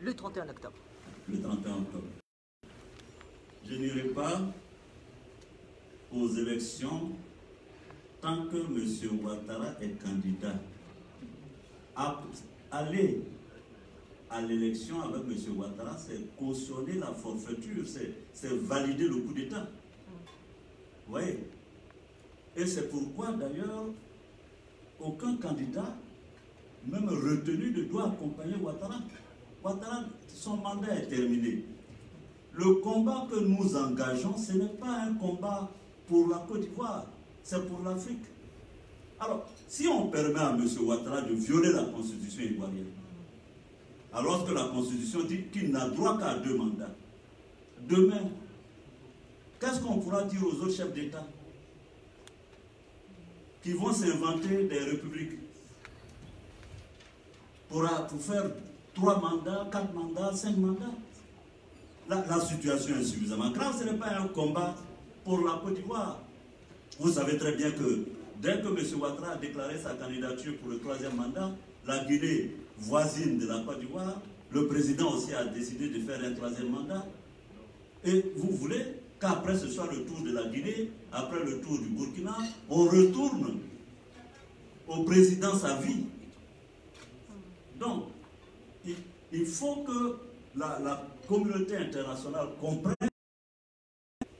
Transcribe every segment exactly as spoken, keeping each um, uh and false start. le trente et un octobre. Le trente et un octobre. Je n'irai pas aux élections tant que M. Ouattara est candidat. Aller à l'élection avec M. Ouattara, c'est cautionner la forfaiture, c'est valider le coup d'État. Vous voyez? Et c'est pourquoi d'ailleurs, aucun candidat, même retenu, ne doit accompagner Ouattara. Ouattara, son mandat est terminé. Le combat que nous engageons, ce n'est pas un combat pour la Côte d'Ivoire, c'est pour l'Afrique. Alors, si on permet à M. Ouattara de violer la Constitution ivoirienne, alors que la Constitution dit qu'il n'a droit qu'à deux mandats, demain, qu'est-ce qu'on pourra dire aux autres chefs d'État qui vont s'inventer des républiques pour, pour faire trois mandats, quatre mandats, cinq mandats? La, la situation est suffisamment grave, ce n'est pas un combat pour la Côte d'Ivoire. Vous savez très bien que dès que M. Ouattara a déclaré sa candidature pour le troisième mandat, la Guinée, voisine de la Côte d'Ivoire, le président aussi a décidé de faire un troisième mandat. Et vous voulez qu'après ce soit le tour de la Guinée, après le tour du Burkina, on retourne au président sa vie. Donc, il, il faut que la, la communauté internationale comprenne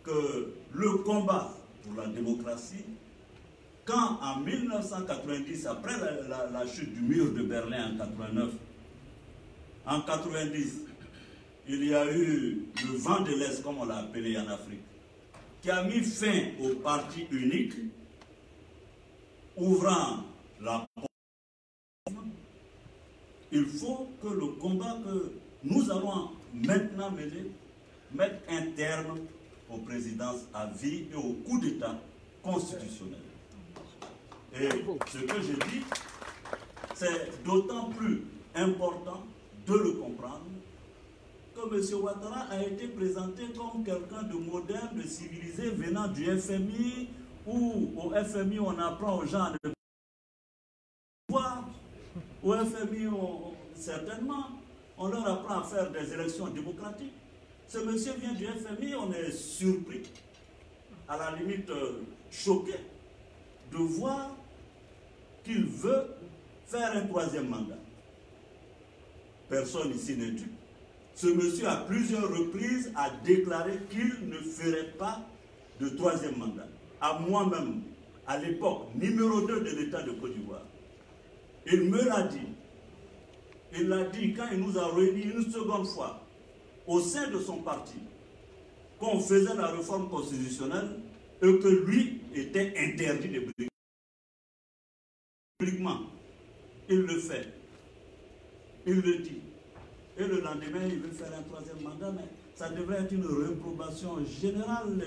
que le combat pour la démocratie, quand en mille neuf cent quatre-vingt-dix, après la, la, la chute du mur de Berlin en quatre-vingt-neuf, en quatre-vingt-dix, il y a eu le vent de l'Est, comme on l'a appelé en Afrique, qui a mis fin au parti unique, ouvrant la porte. Il faut que le combat que nous allons maintenant mener mette un terme aux présidences à vie et au coup d'État constitutionnel. Et ce que je dis, c'est d'autant plus important de le comprendre que M. Ouattara a été présenté comme quelqu'un de moderne, de civilisé, venant du F M I, où au F M I on apprend aux gens de pouvoir. Au F M I, on, certainement, on leur apprend à faire des élections démocratiques. Ce monsieur vient du F M I, on est surpris, à la limite choqué, de voir qu'il veut faire un troisième mandat. Personne ici n'est dupe. Ce monsieur, à plusieurs reprises, a déclaré qu'il ne ferait pas de troisième mandat. À moi-même, à l'époque, numéro deux de l'État de Côte d'Ivoire, il me l'a dit. Il l'a dit quand il nous a réunis une seconde fois, au sein de son parti, qu'on faisait la réforme constitutionnelle et que lui était interdit de briguer. Publiquement, il le fait. Il le dit. Et le lendemain, il veut faire un troisième mandat, mais ça devrait être une réprobation générale.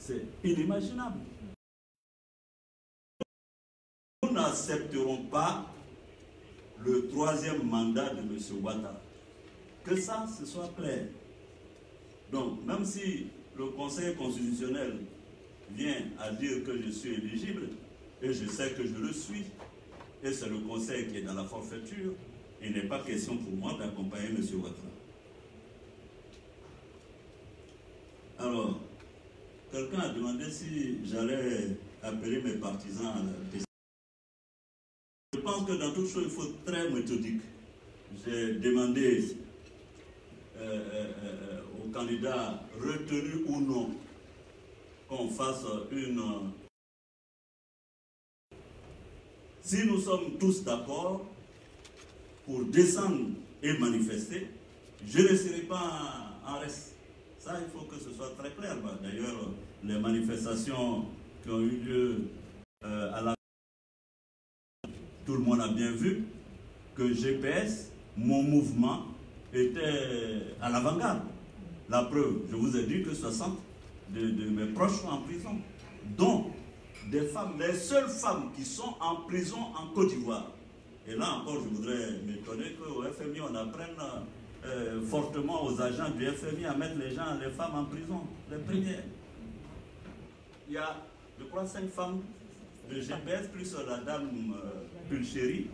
C'est inimaginable. Nous n'accepterons pas le troisième mandat de M. Ouattara. Que ça, ce soit clair. Donc, même si le Conseil constitutionnel vient à dire que je suis éligible, et je sais que je le suis, et c'est le Conseil qui est dans la forfaiture, il n'est pas question pour moi d'accompagner M. Ouattara. Alors, quelqu'un a demandé si j'allais appeler mes partisans à la question. Je pense que dans toute chose, il faut être très méthodique. J'ai demandé euh, euh, aux candidats, retenus ou non, qu'on fasse une... Si nous sommes tous d'accord, pour descendre et manifester, je ne serai pas en reste. Ça, il faut que ce soit très clair. D'ailleurs, les manifestations qui ont eu lieu euh, à la... Tout le monde a bien vu que G P S, mon mouvement, était à l'avant-garde. La preuve, je vous ai dit que soixante de, de mes proches sont en prison, dont des femmes, les seules femmes qui sont en prison en Côte d'Ivoire. Et là encore, je voudrais m'étonner qu'au F M I, on apprenne euh, fortement aux agents du F M I à mettre les gens, les femmes en prison, les premières. Il y a, je crois, cinq femmes de G P S, plus la dame euh, Pulcherie.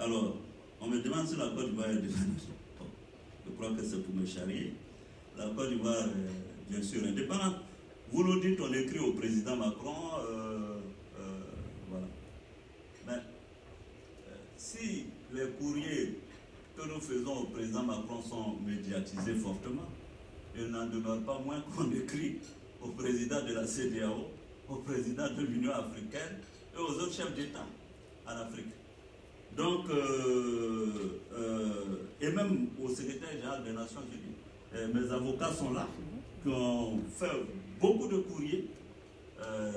Alors, on me demande si la Côte d'Ivoire est indépendante. Bon, je crois que c'est pour me charrier. La Côte d'Ivoire est bien sûr indépendante. Vous le dites, on écrit au président Macron, euh, euh, voilà. Mais euh, si les courriers que nous faisons au président Macron sont médiatisés fortement, il n'en demeure pas moins qu'on écrit au président de la CEDEAO, au président de l'Union africaine et aux autres chefs d'État en Afrique. Donc, euh, euh, et même au secrétaire général des Nations Unies, euh, mes avocats sont là, qui ont fait beaucoup de courriers euh,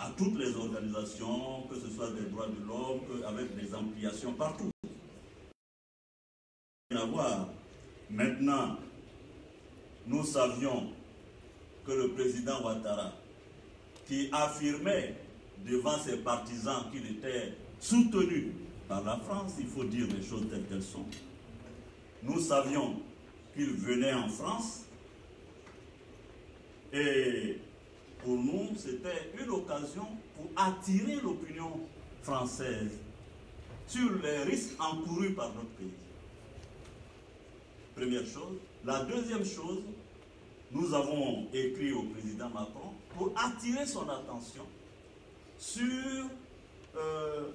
à toutes les organisations, que ce soit des droits de l'homme, avec des ampliations partout. Maintenant, nous savions que le président Ouattara, qui affirmait devant ses partisans qu'il était soutenu par la France, il faut dire les choses telles qu'elles sont. Nous savions qu'il venait en France et pour nous, c'était une occasion pour attirer l'opinion française sur les risques encourus par notre pays. Première chose. La deuxième chose, nous avons écrit au président Macron pour attirer son attention sur euh,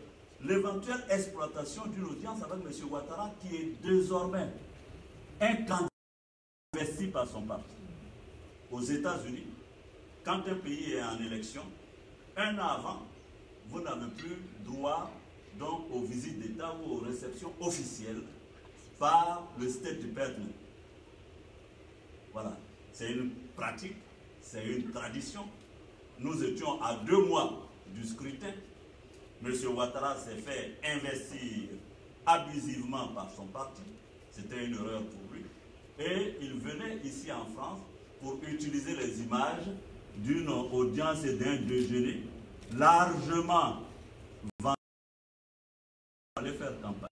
l'éventuelle exploitation d'une audience avec M. Ouattara, qui est désormais un candidat investi par son parti. Aux États-Unis, quand un pays est en élection, un an avant, vous n'avez plus droit donc aux visites d'État ou aux réceptions officielles par le State Department. Voilà, c'est une pratique, c'est une tradition. Nous étions à deux mois du scrutin. M. Ouattara s'est fait investir abusivement par son parti. C'était une erreur pour lui. Et il venait ici en France pour utiliser les images d'une audience et d'un déjeuner largement vendu pour aller faire campagne.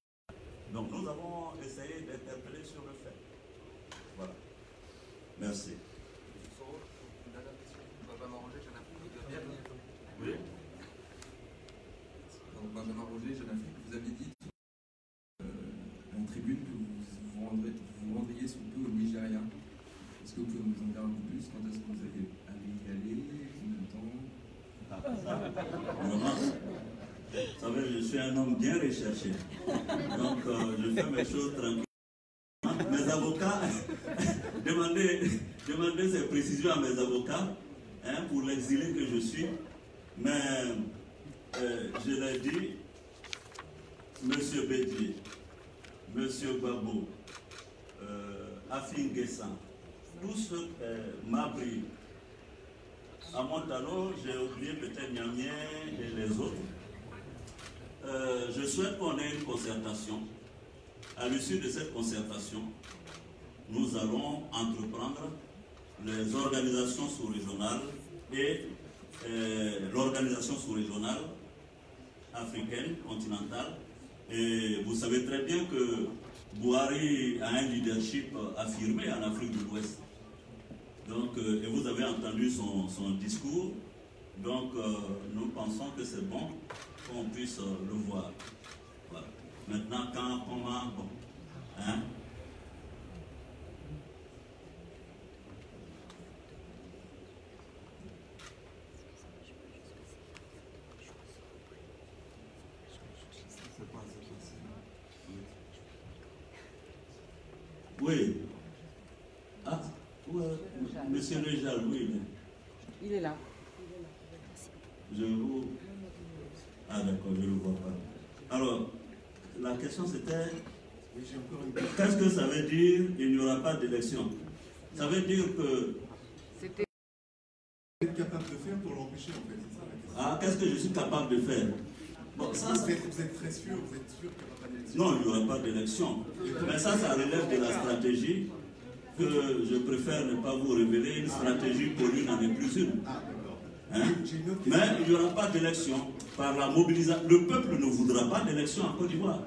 Donc nous avons essayé d'interpeller sur le fait. Voilà. Merci. Une dernière question, Benjamin Roger, Jeune Afrique, vous deviez venir. Oui. Donc Benjamin Roger, Jeune Afrique, vous aviez dit euh, en tribune que vous vous, rendrez, vous rendriez sous peu au Nigeria. Est-ce que vous pouvez nous en dire un peu plus? Quand est-ce que vous allez y aller? Combien de temps? Vous savez, je suis un homme bien recherché. Donc euh, je fais mes choses tranquilles. Mes avocats, demandez, demandez ces précisions à mes avocats, hein, pour l'exilé que je suis. Mais euh, je l'ai dit, M. Bédié, M. Babou, euh, Affi N'Guessan, tous ceux euh, Mabri, à Montalo, j'ai oublié peut-être Niamien et les autres. Euh, je souhaite qu'on ait une concertation. À l'issue de cette concertation, nous allons entreprendre les organisations sous-régionales et euh, l'organisation sous-régionale africaine, continentale. Et vous savez très bien que Buhari a un leadership affirmé en Afrique de l'Ouest. Donc, euh, et vous avez entendu son, son discours. Donc, euh, nous pensons que c'est bon qu'on puisse euh, le voir. Voilà. Maintenant, quand, comment, bon, hein? Oui. Ah, ouais. Monsieur Lejard, oui. Mais... il est là. Je vous... ah d'accord, je ne le vois pas. Alors, la question c'était, qu'est-ce que ça veut dire, il n'y aura pas d'élection? Ça veut dire que... c'était... vous êtes capable de faire pour l'empêcher, en fait, c'est ça la question. Ah, qu'est-ce que je suis capable de faire? Bon, ça, vous, êtes, vous êtes très sûr, vous êtes sûr qu'il n'y aura pas d'élection? Non, il n'y aura pas d'élection. Mais ça, ça relève de la stratégie que je préfère ne pas vous révéler. Une stratégie connue n'en est plus une. Hein? Mais il n'y aura pas d'élection par la mobilisation. Le peuple ne voudra pas d'élection en Côte d'Ivoire.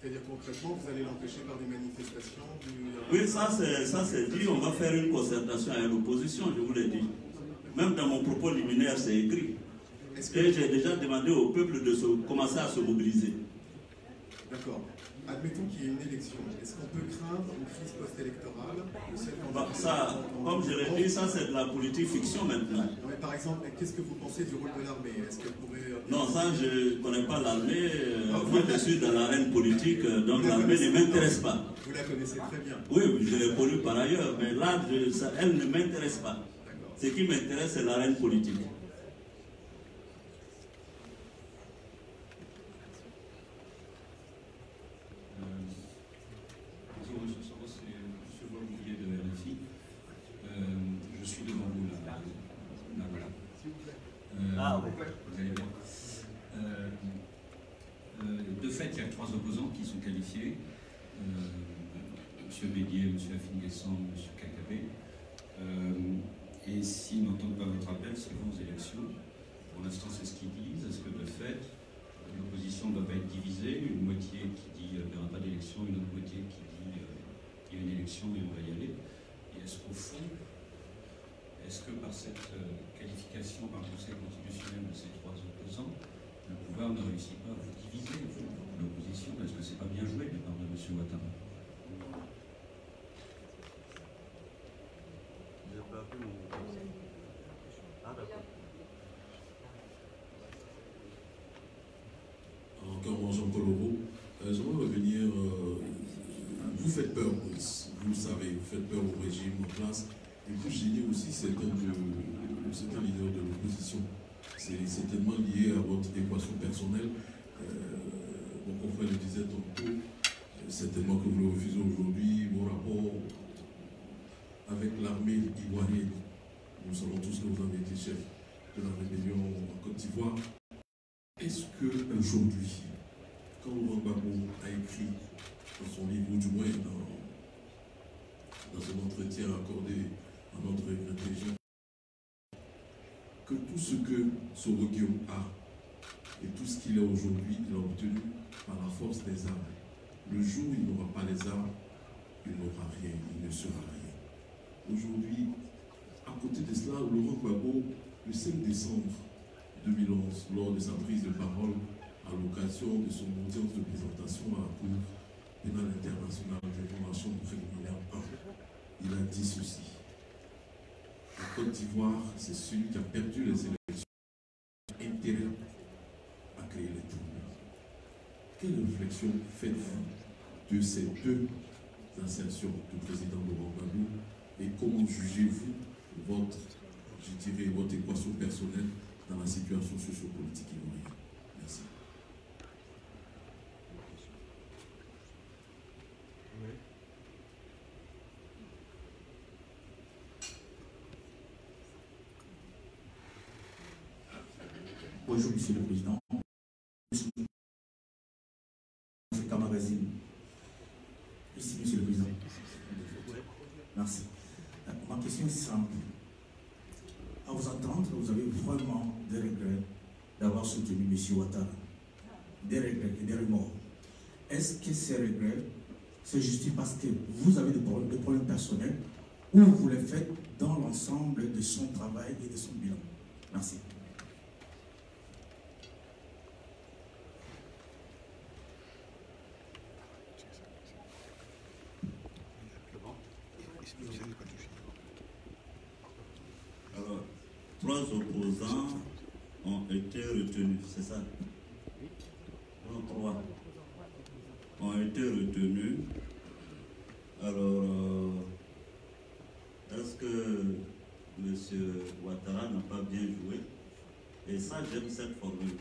C'est-à-dire concrètement, vous allez l'empêcher par des manifestations du... Oui, ça c'est dit, on va faire une concertation avec l'opposition, je vous l'ai dit. Même dans mon propos liminaire, c'est écrit. Et j'ai déjà demandé au peuple de se, commencer à se mobiliser. D'accord. Admettons qu'il y ait une élection. Est-ce qu'on peut craindre une crise post-électorale? bah, Ça, comme je l'ai dit, ça c'est de la politique fiction maintenant. Non, mais par exemple, qu'est-ce que vous pensez du rôle de l'armée? Est-ce qu'elle pourrait... Non, ça je ne connais pas l'armée. Ah, Moi je suis dans l'arène politique, donc l'armée ne m'intéresse pas. Vous la connaissez très bien. Oui, je l'ai connue par ailleurs, mais là, je, ça, elle ne m'intéresse pas. Ce qui m'intéresse, c'est l'arène politique. M. Bédié, M. Affi N'Guessan, M. Kakabé. Euh, et s'ils n'entendent pas votre appel, c'est vont aux élections. Pour l'instant, c'est ce qu'ils disent. Est-ce que de fait, l'opposition ne doit pas être divisée? Une moitié qui dit qu'il n'y aura pas d'élection, une autre moitié qui dit qu'il euh, y a une élection et on va y aller. Et est-ce qu'au fond, est-ce que par cette euh, qualification par le Conseil constitutionnel de ces trois opposants, le pouvoir ne réussit pas à vous diviser, l'opposition? Est-ce que c'est pas bien joué de la part de M. Ouattara? Encore en Jean-Paul euh, je voudrais revenir. Euh, vous faites peur, vous le savez, vous faites peur au régime en place. Et vous gênez aussi certains, de, certains leaders de l'opposition. C'est certainement lié à votre équation personnelle. Euh, mon confrère le disait tantôt, euh, certainement que vous le refusez aujourd'hui, vos rapports avec l'armée ivoirienne. Nous savons tous que vous avez été chef de la rébellion en Côte d'Ivoire. Est-ce qu'aujourd'hui, quand Laurent Bamou a écrit dans son livre, ou du moins dans, dans son entretien accordé à notre région, que tout ce que Soro Guillaume a et tout ce qu'il a aujourd'hui, il l'a obtenu par la force des armes. Le jour où il n'aura pas les armes, il n'aura rien, il ne sera rien. Aujourd'hui, à côté de cela, Laurent Gbagbo, le cinq décembre deux mille onze, lors de sa prise de parole à l'occasion de son audience de présentation à la Cour pénale internationale de formation préliminaire un, il a dit ceci. La Côte d'Ivoire, c'est celui qui a perdu les élections, intérêt à créer les troubles. Quelle réflexion faites-vous de ces deux assertions du président Laurent Gbagbo? Et comment jugez-vous votre, je dirais, votre équation personnelle dans la situation socio-politique ivoirienne? Merci. Oui. Bonjour, Monsieur le Président. Africa Magazine. Ici, Monsieur le Président. Merci. Ma question est simple. À vous entendre, vous avez vraiment des regrets d'avoir soutenu M. Ouattara. Des regrets et des remords. Est-ce que ces regrets se justifient parce que vous avez des problèmes, des problèmes personnels ou vous les faites dans l'ensemble de son travail et de son bilan? Merci. Trois opposants ont été retenus, c'est ça? Non, trois ont été retenus. Alors, euh, est-ce que M. Ouattara n'a pas bien joué? Et ça, j'aime cette formule.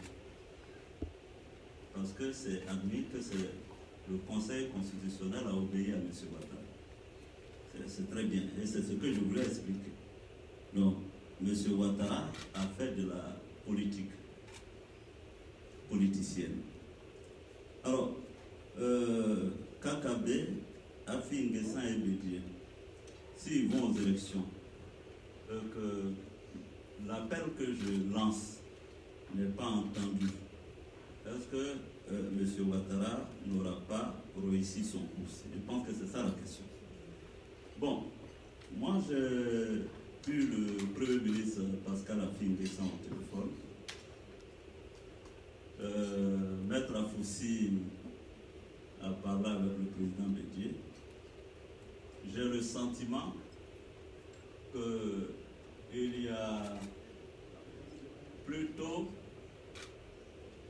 Parce que c'est admis que c'est le Conseil constitutionnel a obéi à M. Ouattara. C'est très bien. Et c'est ce que je voulais expliquer. Donc, M. Ouattara a fait de la politique politicienne. Alors, euh, Kakabé, Affi N'Guessan et Bédié, s'ils vont aux élections, euh, que l'appel que je lance n'est pas entendu, est-ce que euh, M. Ouattara n'aura pas réussi son coup? Je pense que c'est ça la question. Bon, moi je... le Premier ministre Pascal Affi N'Guessan au téléphone, euh, Maître Fossi j'ai le sentiment qu'il y a plutôt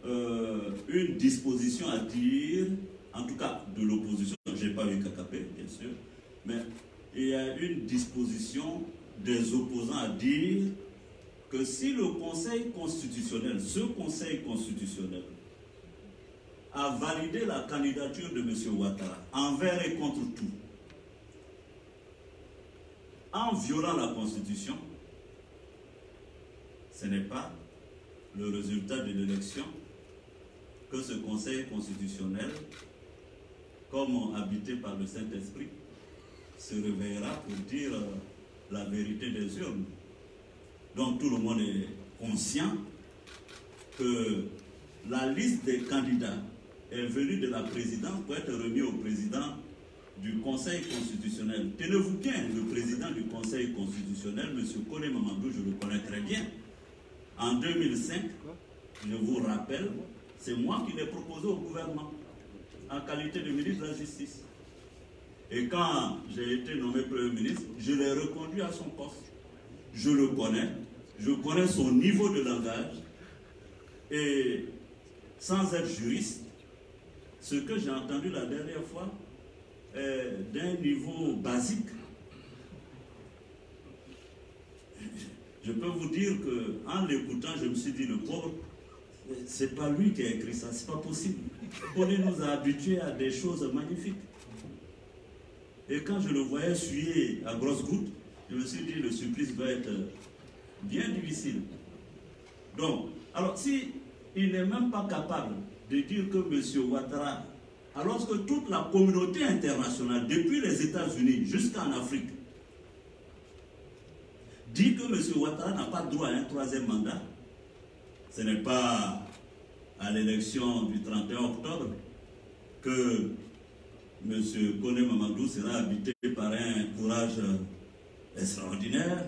euh, une disposition à dire, en tout cas de l'opposition, je n'ai pas eu Kakabé, bien sûr, mais il y a une disposition des opposants à dire que si le Conseil constitutionnel, ce Conseil constitutionnel, a validé la candidature de M. Ouattara envers et contre tout, en violant la Constitution, ce n'est pas le résultat de l'élection que ce Conseil constitutionnel, comme habité par le Saint-Esprit, se réveillera pour dire la vérité des urnes. Donc tout le monde est conscient que la liste des candidats est venue de la présidence pour être remise au président du Conseil constitutionnel. Tenez-vous bien, le président du Conseil constitutionnel, M. Koné Mamadou, je le connais très bien. En deux mille cinq, je vous rappelle, c'est moi qui l'ai proposé au gouvernement en qualité de ministre de la Justice. Et quand j'ai été nommé Premier ministre, je l'ai reconduit à son poste. Je le connais, je connais son niveau de langage. Et sans être juriste, ce que j'ai entendu la dernière fois est d'un niveau basique. Je peux vous dire qu'en l'écoutant, je me suis dit, le pauvre, c'est pas lui qui a écrit ça, c'est pas possible. Koné nous a habitués à des choses magnifiques. Et quand je le voyais suer à grosses gouttes, je me suis dit, le supplice va être bien difficile. Donc, alors si il n'est même pas capable de dire que M. Ouattara, alors que toute la communauté internationale, depuis les États-Unis jusqu'en Afrique, dit que M. Ouattara n'a pas droit à un troisième mandat, ce n'est pas à l'élection du trente et un octobre que M. Koné Mamadou sera habité par un courage extraordinaire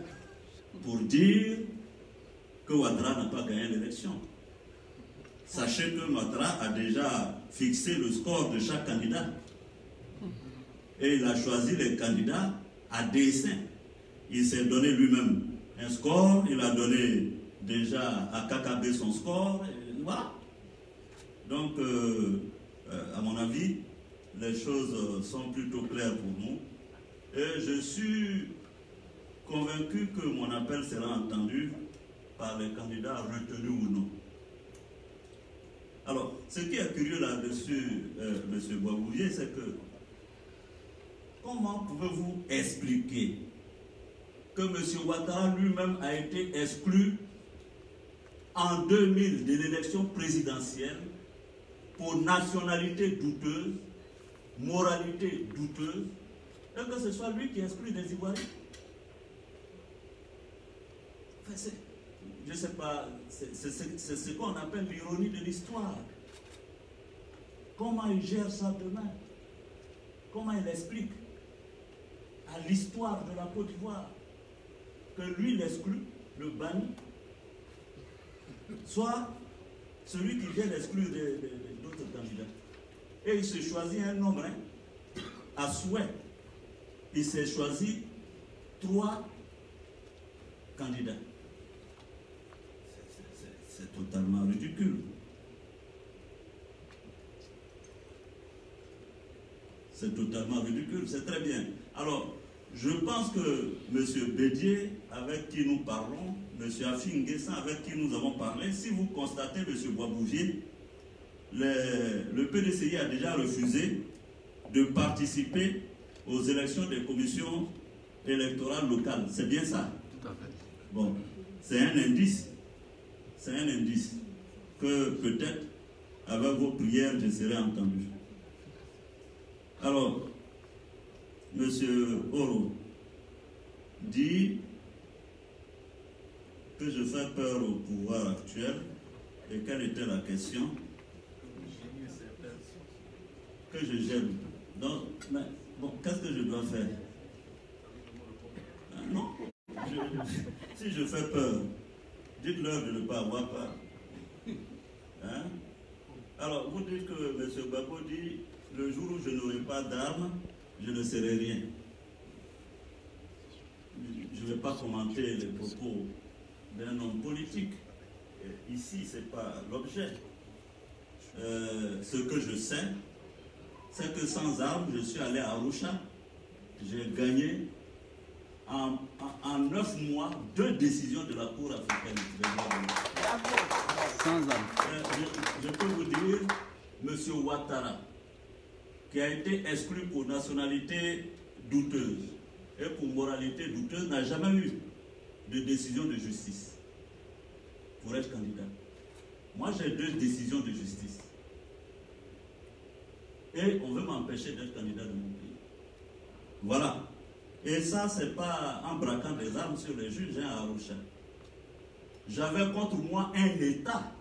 pour dire que Ouattara n'a pas gagné l'élection. Sachez que Ouattara a déjà fixé le score de chaque candidat et il a choisi les candidats à dessein. Il s'est donné lui-même un score, il a donné déjà à Kakabé son score, et voilà. Donc, euh, euh, à mon avis, les choses sont plutôt claires pour nous. Et je suis convaincu que mon appel sera entendu par les candidats retenus ou non. Alors, ce qui est curieux là-dessus, euh, M. Boisbouvier, c'est que comment pouvez-vous expliquer que M. Ouattara lui-même a été exclu en deux mille de l'élection présidentielle pour nationalité douteuse, moralité douteuse, et que ce soit lui qui exclut des Ivoiriens? Enfin, je ne sais pas, c'est ce qu'on appelle l'ironie de l'histoire. Comment il gère ça demain? Comment il explique à l'histoire de la Côte d'Ivoire que lui l'exclut, le banni, soit celui qui vient d'exclure d'autres candidats? Et il se choisit un nombre, hein, à souhait. Il s'est choisi trois candidats. C'est totalement ridicule. C'est totalement ridicule, c'est très bien. Alors, je pense que M. Bédié, avec qui nous parlons, M. Affi N'Guessan, avec qui nous avons parlé, si vous constatez, M. Boisbouvier, le, le P D C I a déjà refusé de participer aux élections des commissions électorales locales. C'est bien ça? Tout à fait. Bon, c'est un indice. C'est un indice que peut-être, avec vos prières, je serai entendu. Alors, M. Oro dit que je fais peur au pouvoir actuel. Et quelle était la question? Que je gêne. Donc, mais, bon, qu'est-ce que je dois faire? Ah, non. Je, si je fais peur, dites-leur de ne pas avoir peur. Hein? Alors, vous dites que M. Babou dit, le jour où je n'aurai pas d'armes, je ne serai rien. ne vais pas commenter les propos d'un homme politique. Ici, ce n'est pas l'objet. Euh, ce que je sais, c'est que sans armes, je suis allé à Arusha. J'ai gagné en, en, en neuf mois deux décisions de la Cour africaine des droits de l'homme. Sans armes. Euh, je, je peux vous dire, monsieur Ouattara, qui a été exclu pour nationalité douteuse et pour moralité douteuse, n'a jamais eu de décision de justice pour être candidat. Moi, j'ai deux décisions de justice. Et on veut m'empêcher d'être candidat de mon pays. Voilà. Et ça, c'est pas en braquant des armes sur les juges, hein, à Arusha. J'avais contre moi un État,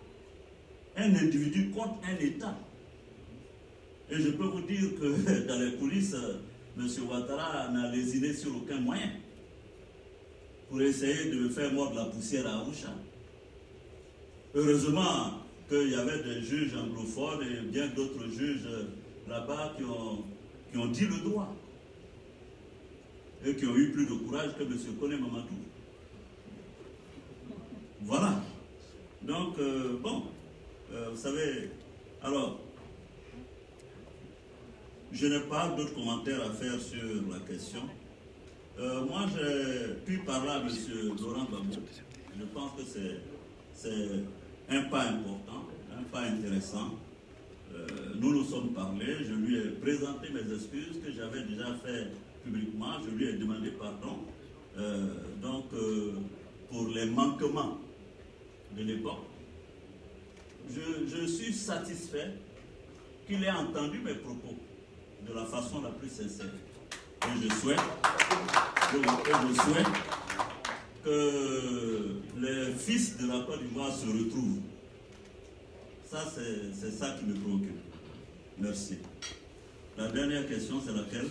un individu contre un État. Et je peux vous dire que dans les coulisses, M. Ouattara n'a lésiné sur aucun moyen pour essayer de faire mordre la poussière à Arusha. Heureusement qu'il y avait des juges anglophones et bien d'autres juges là-bas qui ont, qui ont dit le droit et qui ont eu plus de courage que M. Koné Mamadou. Voilà. Donc, euh, bon, euh, vous savez, alors, je n'ai pas d'autres commentaires à faire sur la question. Euh, moi, j'ai pu parler à M. Laurent Bamou. Je pense que c'est un pas important, un pas intéressant. Euh, nous nous sommes parlé, je lui ai présenté mes excuses que j'avais déjà fait publiquement. Je lui ai demandé pardon euh, donc, euh, pour les manquements de l'époque. Je, je suis satisfait qu'il ait entendu mes propos de la façon la plus sincère. Et je souhaite, je, je souhaite que les fils de la Côte d'Ivoire se retrouvent. Ça, c'est ça qui me préoccupe. Merci. La dernière question, c'est laquelle?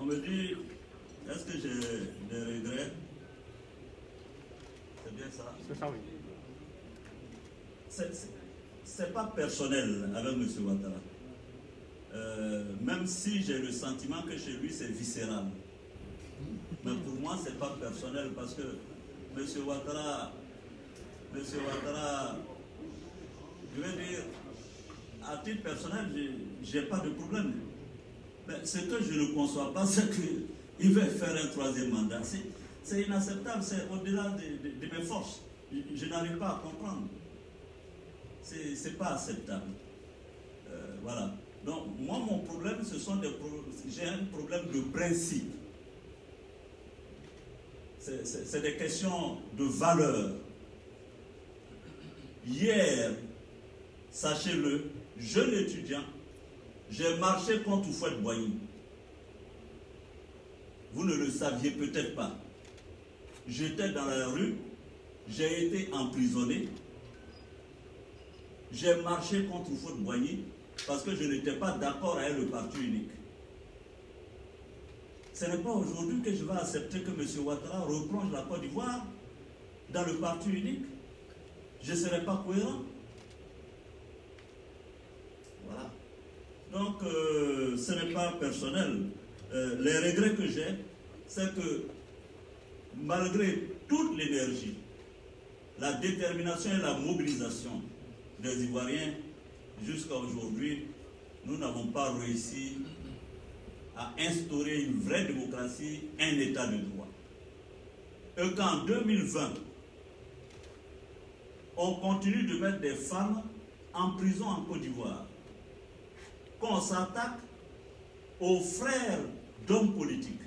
On me dit, est-ce que j'ai des regrets? C'est bien ça? C'est ça, oui. Ce n'est pas personnel avec M. Ouattara. Euh, même si j'ai le sentiment que chez lui, c'est viscéral. Mais pour moi, ce n'est pas personnel parce que M. Ouattara, M. Ouattara, je veux dire, à titre personnel, je n'ai pas de problème. Mais ce que je ne conçois pas, c'est qu'il veut faire un troisième mandat. C'est inacceptable, c'est au-delà de, de, de mes forces. Je, je n'arrive pas à comprendre. C'est pas acceptable. Euh, voilà. Donc, moi, mon problème, ce sont des problèmes. J'ai un problème de principe. C'est des questions de valeur. Hier, sachez-le, jeune étudiant, j'ai marché contre Houphouët-Boigny. Vous ne le saviez peut-être pas. J'étais dans la rue, j'ai été emprisonné. J'ai marché contre Houphouët-Boigny parce que je n'étais pas d'accord avec le parti unique. Ce n'est pas aujourd'hui que je vais accepter que M. Ouattara replonge la Côte d'Ivoire dans le parti unique. Je ne serai pas cohérent. Voilà. Donc, euh, ce n'est pas personnel. Euh, les regrets que j'ai, c'est que malgré toute l'énergie, la détermination et la mobilisation des Ivoiriens, jusqu'à aujourd'hui, nous n'avons pas réussi à instaurer une vraie démocratie, un état de droit. Et qu'en deux mille vingt, on continue de mettre des femmes en prison en Côte d'Ivoire, qu'on s'attaque aux frères d'hommes politiques.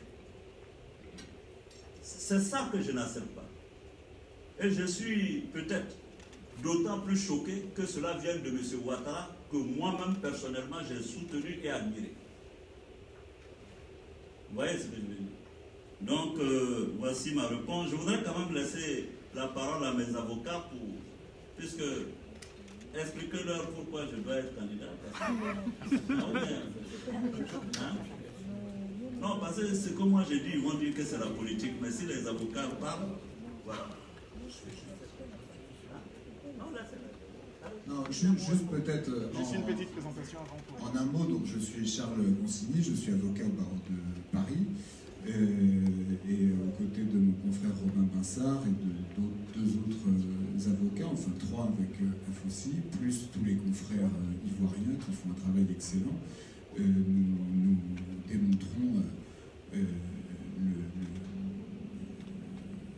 C'est ça que je n'accepte pas. Et je suis peut-être d'autant plus choqué que cela vienne de M. Ouattara, que moi-même, personnellement, j'ai soutenu et admiré. Vous voyez ce que je veux dire? Donc, euh, voici ma réponse. Je voudrais quand même laisser la parole à mes avocats pour... Puisque... Expliquez-leur pourquoi je dois être candidat. Parce que, non, hein? Non, parce que ce que moi j'ai dit, ils vont dire que c'est la politique. Mais si les avocats parlent, voilà. Non, là, c'est Non, juste, juste peut-être en, en un mot, donc je suis Charles Consigny, je suis avocat au barreau de Paris, euh, et aux côtés de mon confrère Robin Binsard et de autres, deux autres avocats, enfin trois avec Fossi, plus tous les confrères ivoiriens qui font un travail excellent, euh, nous, nous démontrons euh, euh, le, le,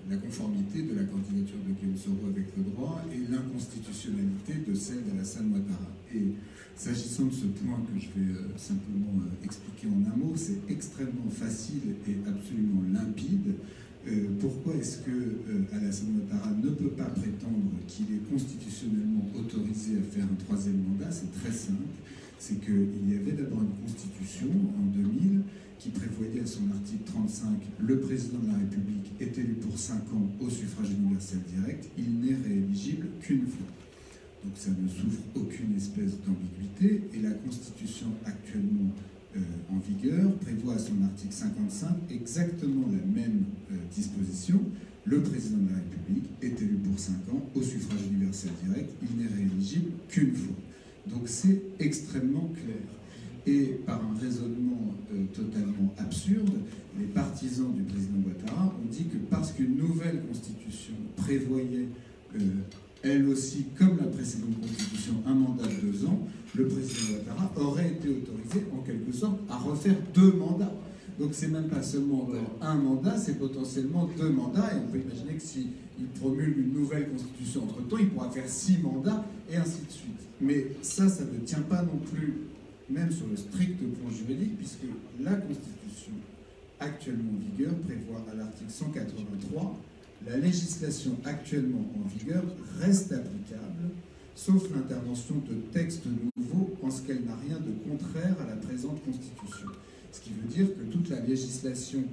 la conformité de la candidature de Guillaume Soro avec le droit et l'inconstitutionnalité de celle d'Alassane Ouattara. Et s'agissant de ce point que je vais euh, simplement euh, expliquer en un mot, c'est extrêmement facile et absolument limpide. Euh, pourquoi est-ce que euh, Alassane Ouattara ne peut pas prétendre qu'il est constitutionnellement autorisé à faire un troisième mandat? C'est très simple. C'est qu'il y avait d'abord une constitution en deux mille qui prévoyait à son article trente-cinq « Le président de la République est élu pour cinq ans au suffrage universel direct, il n'est rééligible qu'une fois ». Donc ça ne souffre aucune espèce d'ambiguïté, et la constitution actuellement euh, en vigueur prévoit à son article cinquante-cinq exactement la même euh, disposition. Le président de la République est élu pour cinq ans au suffrage universel direct, il n'est rééligible qu'une fois. Donc c'est extrêmement clair. Et par un raisonnement euh, totalement absurde, les partisans du président Ouattara ont dit que parce qu'une nouvelle constitution prévoyait, euh, elle aussi, comme la précédente constitution, un mandat de deux ans, le président Ouattara aurait été autorisé, en quelque sorte, à refaire deux mandats. Donc c'est même pas seulement encore un mandat, c'est potentiellement deux mandats, et on peut imaginer que s'il promulgue une nouvelle constitution entre-temps, il pourra faire six mandats, et ainsi de suite. Mais ça, ça ne tient pas non plus, même sur le strict plan juridique, puisque la constitution actuellement en vigueur prévoit à l'article cent quatre-vingt-trois, la législation actuellement en vigueur reste applicable, sauf l'intervention de textes nouveaux en ce qu'elle n'a rien de contraire à la présente constitution. Ce qui veut dire que toute la législation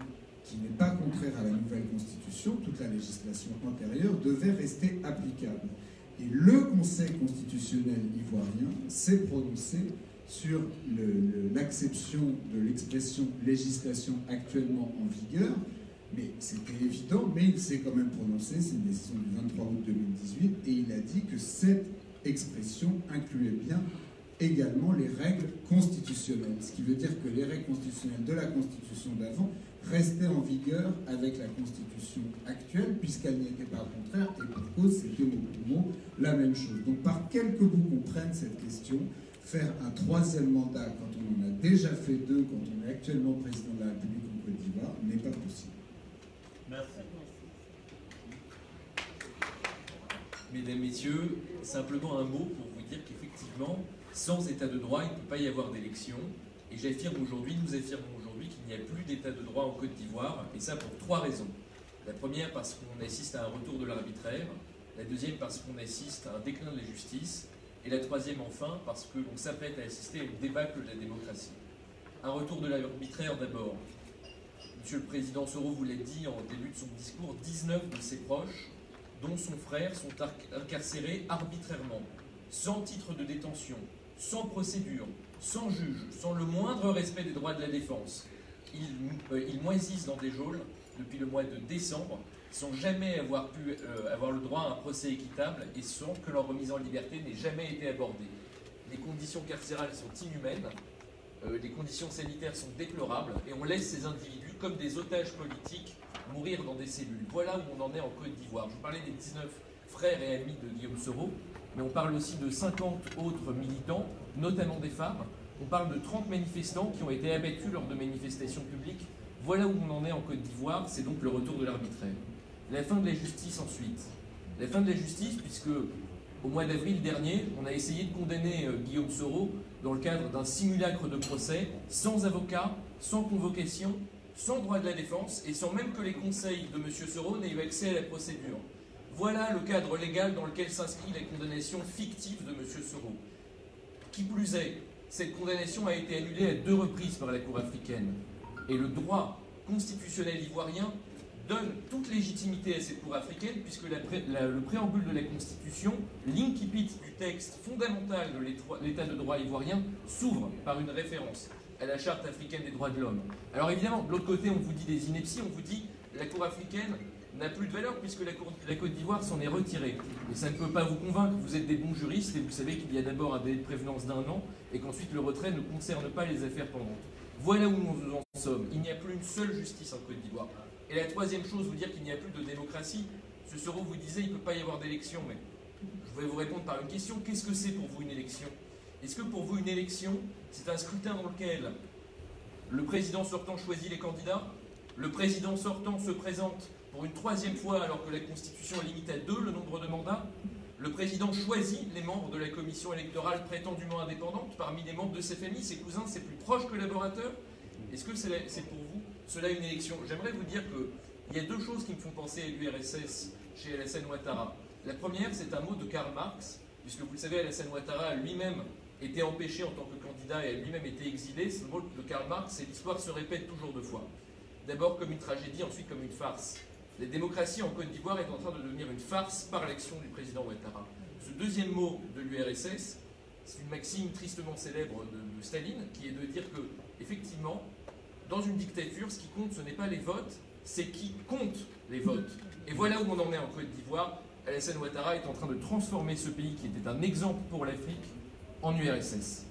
qui n'est pas contraire à la nouvelle Constitution, toute la législation antérieure, devait rester applicable. Et le Conseil constitutionnel ivoirien s'est prononcé sur l'acception le, le, de l'expression « législation actuellement en vigueur », mais c'était évident, mais il s'est quand même prononcé, c'est une décision du vingt-trois août deux mille dix-huit, et il a dit que cette expression incluait bien également les règles constitutionnelles, ce qui veut dire que les règles constitutionnelles de la Constitution d'avant restaient en vigueur avec la Constitution actuelle, puisqu'elle n'y était pas contraire, et pour cause, c'était mot pour mot la même chose. Donc par quelques bouts qu'on prenne cette question, faire un troisième mandat quand on en a déjà fait deux, quand on est actuellement président de la République en Côte d'Ivoire, n'est pas possible. Merci. Mesdames, Messieurs, simplement un mot pour vous dire qu'effectivement, sans état de droit, il ne peut pas y avoir d'élection. Et j'affirme aujourd'hui, nous affirmons aujourd'hui qu'il n'y a plus d'état de droit en Côte d'Ivoire, et ça pour trois raisons. La première, parce qu'on assiste à un retour de l'arbitraire. La deuxième, parce qu'on assiste à un déclin de la justice. Et la troisième, enfin, parce que l'on s'apprête à assister à une débâcle de la démocratie. Un retour de l'arbitraire d'abord. Monsieur le Président Soro vous l'a dit en début de son discours, dix-neuf de ses proches, dont son frère, sont incarcérés arbitrairement, sans titre de détention, sans procédure, sans juge, sans le moindre respect des droits de la défense. Ils, euh, ils moisissent dans des geôles depuis le mois de décembre, sans jamais avoir pu euh, avoir le droit à un procès équitable et sans que leur remise en liberté n'ait jamais été abordée. Les conditions carcérales sont inhumaines, euh, les conditions sanitaires sont déplorables et on laisse ces individus comme des otages politiques mourir dans des cellules. Voilà où on en est en Côte d'Ivoire. Je vous parlais des dix-neuf frères et amis de Guillaume Soro, mais on parle aussi de cinquante autres militants, notamment des femmes. On parle de trente manifestants qui ont été abattus lors de manifestations publiques. Voilà où on en est en Côte d'Ivoire, c'est donc le retour de l'arbitraire. La fin de la justice ensuite. La fin de la justice puisque, au mois d'avril dernier, on a essayé de condamner Guillaume Soro dans le cadre d'un simulacre de procès, sans avocat, sans convocation, sans droit de la défense et sans même que les conseils de M. Soro n'aient eu accès à la procédure. Voilà le cadre légal dans lequel s'inscrit la condamnation fictive de M. Soro. Qui plus est, cette condamnation a été annulée à deux reprises par la Cour africaine. Et le droit constitutionnel ivoirien donne toute légitimité à cette Cour africaine, puisque la pré, la, le préambule de la Constitution, l'incipit du texte fondamental de l'état de droit ivoirien, s'ouvre par une référence à la Charte africaine des droits de l'homme. Alors évidemment, de l'autre côté, on vous dit des inepties, on vous dit la Cour africaine n'a plus de valeur puisque la, Cour, la Côte d'Ivoire s'en est retirée. Et ça ne peut pas vous convaincre, vous êtes des bons juristes et vous savez qu'il y a d'abord un délai de prévenance d'un an et qu'ensuite le retrait ne concerne pas les affaires pendantes. Voilà où nous en sommes. Il n'y a plus une seule justice en Côte d'Ivoire. Et la troisième chose, vous dire qu'il n'y a plus de démocratie. Ce Soro vous disait il ne peut pas y avoir d'élection, mais je vais vous répondre par une question. Qu'est-ce que c'est pour vous une élection? Est-ce que pour vous une élection, c'est un scrutin dans lequel le président sortant choisit les candidats, le président sortant se présente pour une troisième fois alors que la Constitution limite à deux le nombre de mandats, le président choisit les membres de la commission électorale prétendument indépendante parmi les membres de ses familles, ses cousins, ses plus proches collaborateurs? Est-ce que c'est pour vous cela une élection? J'aimerais vous dire qu'il y a deux choses qui me font penser à l'U R S S chez Alassane Ouattara. La première, c'est un mot de Karl Marx, puisque vous le savez, Alassane Ouattara lui-même était empêché en tant que candidat et a lui-même été exilé. Ce mot de Karl Marx, c'est l'histoire se répète toujours deux fois. D'abord comme une tragédie, ensuite comme une farce. La démocratie en Côte d'Ivoire est en train de devenir une farce par l'action du président Ouattara. Ce deuxième mot de l'U R S S, c'est une maxime tristement célèbre de, de Staline, qui est de dire que, effectivement, dans une dictature, ce qui compte, ce n'est pas les votes, c'est qui compte les votes. Et voilà où on en est en Côte d'Ivoire. Alassane Ouattara est en train de transformer ce pays qui était un exemple pour l'Afrique en U R S S.